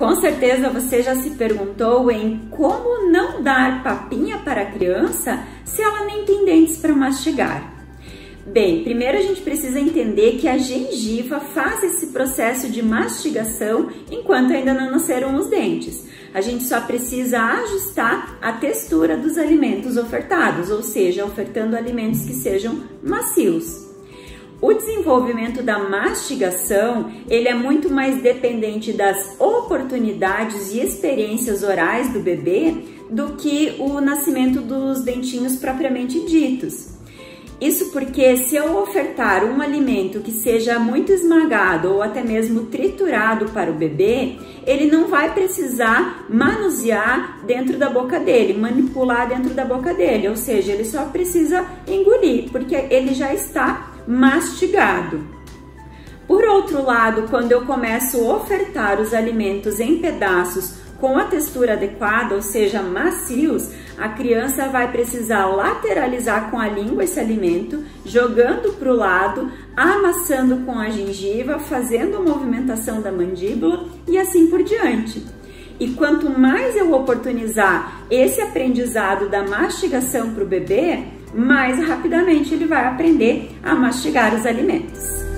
Com certeza você já se perguntou em como não dar papinha para a criança se ela nem tem dentes para mastigar. Bem, primeiro a gente precisa entender que a gengiva faz esse processo de mastigação enquanto ainda não nasceram os dentes. A gente só precisa ajustar a textura dos alimentos ofertados, ou seja, ofertando alimentos que sejam macios. O desenvolvimento da mastigação, ele é muito mais dependente das oportunidades e experiências orais do bebê do que o nascimento dos dentinhos propriamente ditos. Isso porque se eu ofertar um alimento que seja muito esmagado ou até mesmo triturado para o bebê, ele não vai precisar manusear dentro da boca dele, manipular dentro da boca dele, ou seja, ele só precisa engolir, porque ele já está mastigado. Por outro lado, quando eu começo a ofertar os alimentos em pedaços com a textura adequada, ou seja, macios, a criança vai precisar lateralizar com a língua esse alimento, jogando para o lado, amassando com a gengiva, fazendo a movimentação da mandíbula e assim por diante. E quanto mais eu oportunizar esse aprendizado da mastigação para o bebê, mais rapidamente ele vai aprender a mastigar os alimentos.